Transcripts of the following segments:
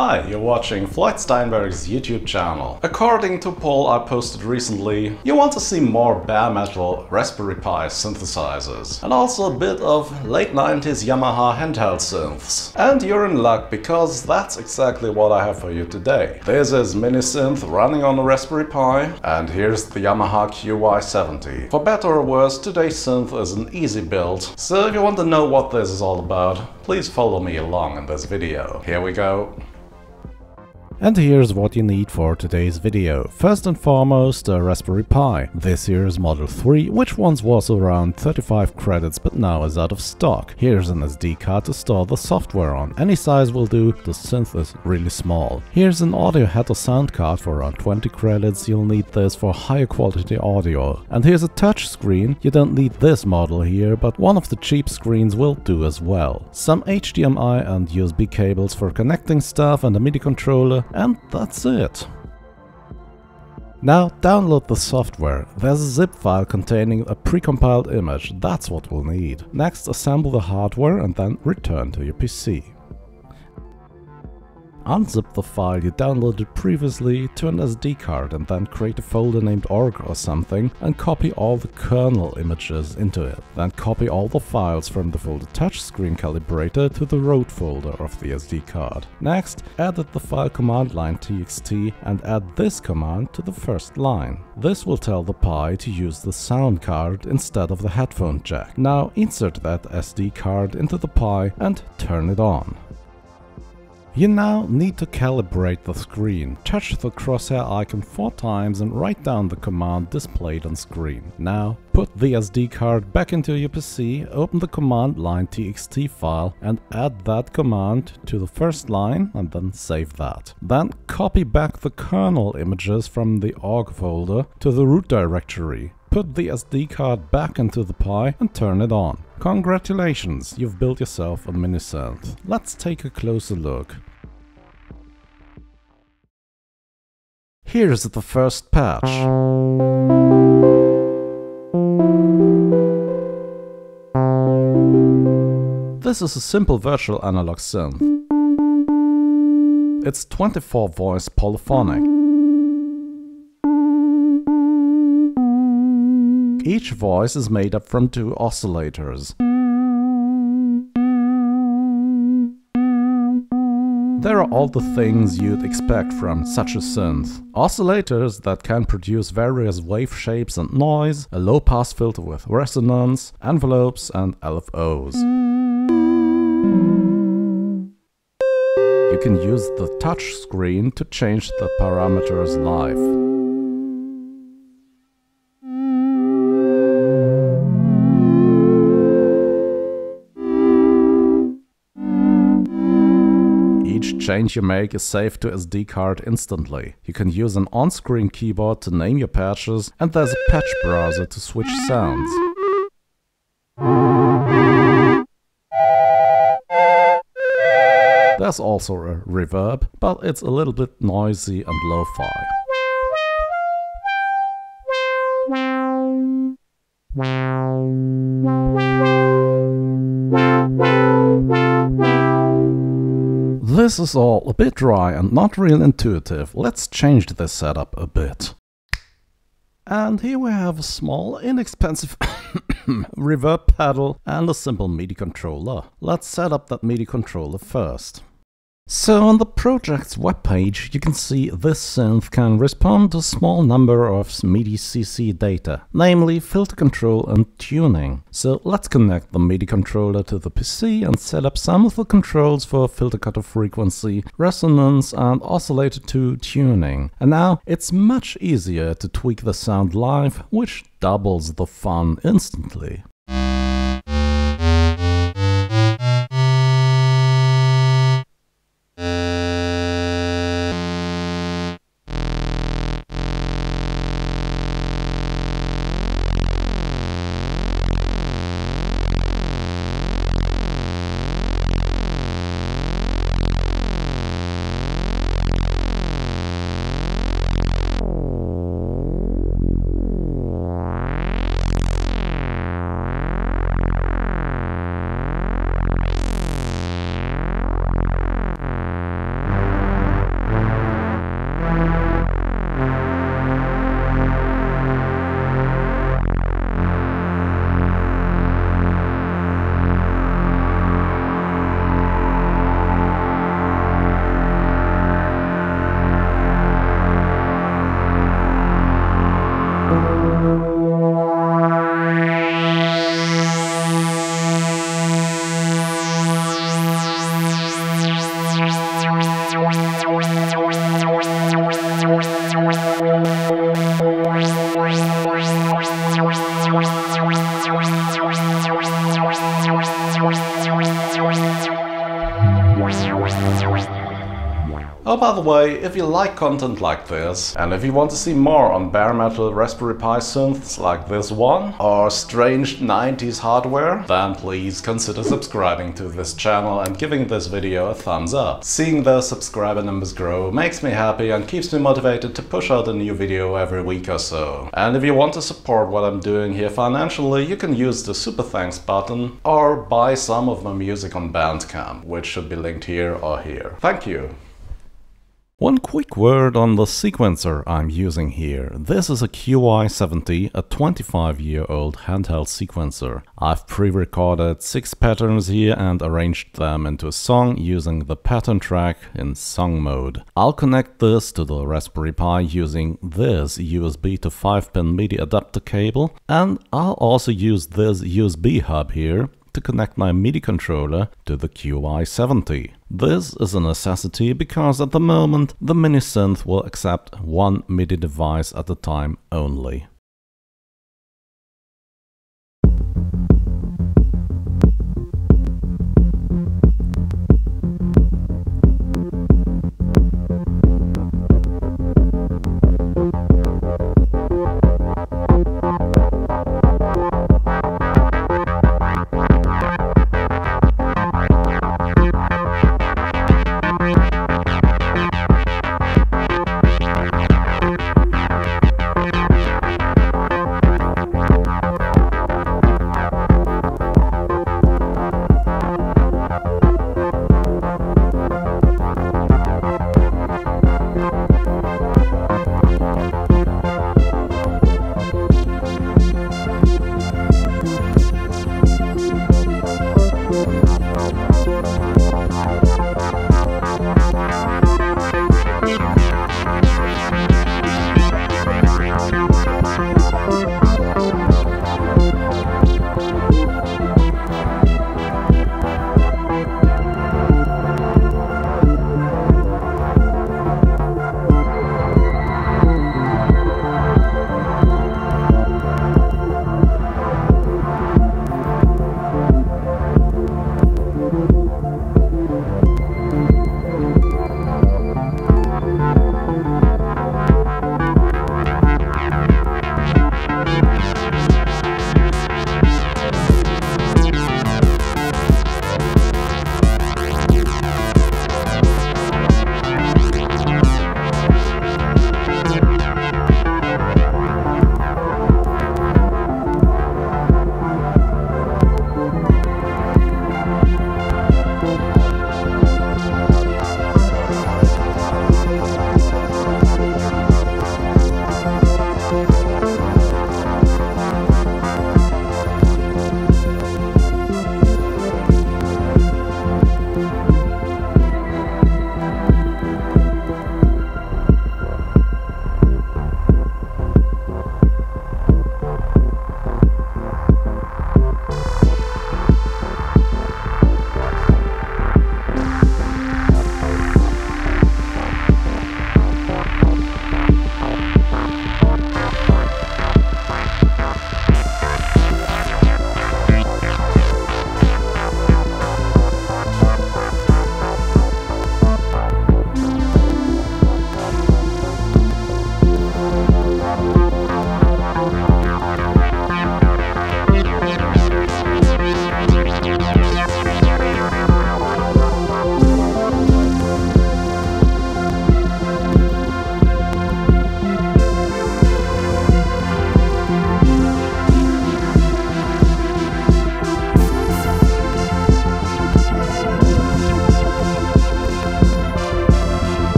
Hi, you're watching Floyd Steinberg's YouTube channel. According to a poll I posted recently, you want to see more bare metal Raspberry Pi synthesizers and also a bit of late 90s Yamaha handheld synths. And you're in luck, because that's exactly what I have for you today. This is MiniSynth running on the Raspberry Pi, and here's the Yamaha QY70. For better or worse, today's synth is an easy build, so if you want to know what this is all about, please follow me along in this video. Here we go. And here's what you need for today's video. First and foremost, a Raspberry Pi, this year's Model 3, which once was around 35 credits but now is out of stock. Here's an SD card to store the software on, any size will do, the synth is really small. Here's an audio HAT or sound card for around 20 credits, you'll need this for higher quality audio. And here's a touch screen, you don't need this model here, but one of the cheap screens will do as well. Some HDMI and USB cables for connecting stuff and a MIDI controller. And that's it. Now download the software. There's a zip file containing a precompiled image, that's what we'll need. Next, assemble the hardware and then return to your PC. Unzip the file you downloaded previously to an SD card and then create a folder named org or something and copy all the kernel images into it. Then copy all the files from the folder touchscreen calibrator to the root folder of the SD card. Next, edit the file command line txt and add this command to the first line. This will tell the Pi to use the sound card instead of the headphone jack. Now insert that SD card into the Pi and turn it on. You now need to calibrate the screen. Touch the crosshair icon 4 times and write down the command displayed on screen. Now put the SD card back into your PC, open the command line txt file and add that command to the first line and then save that. Then copy back the kernel images from the org folder to the root directory. Put the SD card back into the Pi and turn it on. Congratulations, you've built yourself a MiniSynth. Let's take a closer look. Here's the first patch. This is a simple virtual analog synth. It's 24-voice polyphonic. Each voice is made up from 2 oscillators. There are all the things you'd expect from such a synth. Oscillators that can produce various wave shapes and noise, a low-pass filter with resonance, envelopes and LFOs. You can use the touch screen to change the parameters live. Each change you make is saved to SD card instantly. You can use an on-screen keyboard to name your patches, and there's a patch browser to switch sounds. There's also a reverb, but it's a little bit noisy and lo-fi. This is all a bit dry and not real intuitive. Let's change this setup a bit. And here we have a small, inexpensive reverb pedal and a simple MIDI controller. Let's set up that MIDI controller first. So on the project's webpage you can see this synth can respond to a small number of MIDI CC data, namely filter control and tuning. So let's connect the MIDI controller to the PC and set up some of the controls for filter cutoff frequency, resonance and oscillator to tuning. And now it's much easier to tweak the sound live, which doubles the fun instantly. Oh, by the way, if you like content like this, and if you want to see more on bare metal Raspberry Pi synths like this one, or strange 90s hardware, then please consider subscribing to this channel and giving this video a thumbs up. Seeing the subscriber numbers grow makes me happy and keeps me motivated to push out a new video every week or so. And if you want to support what I'm doing here financially, you can use the Super Thanks button or buy some of my music on Bandcamp, which should be linked here or here. Thank you! One quick word on the sequencer I'm using here. This is a QY70, a 25-year-old handheld sequencer. I've pre-recorded 6 patterns here and arranged them into a song using the pattern track in song mode. I'll connect this to the Raspberry Pi using this USB to 5-pin MIDI adapter cable, and I'll also use this USB hub here to connect my MIDI controller to the QY70. This is a necessity because at the moment the MiniSynth will accept one MIDI device at a time only.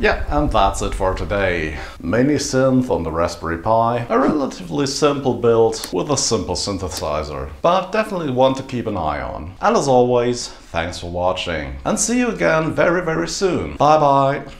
Yeah, and that's it for today. MiniSynth on the Raspberry Pi, a relatively simple build with a simple synthesizer, but definitely one to keep an eye on. And as always, thanks for watching, and see you again very, very soon. Bye bye!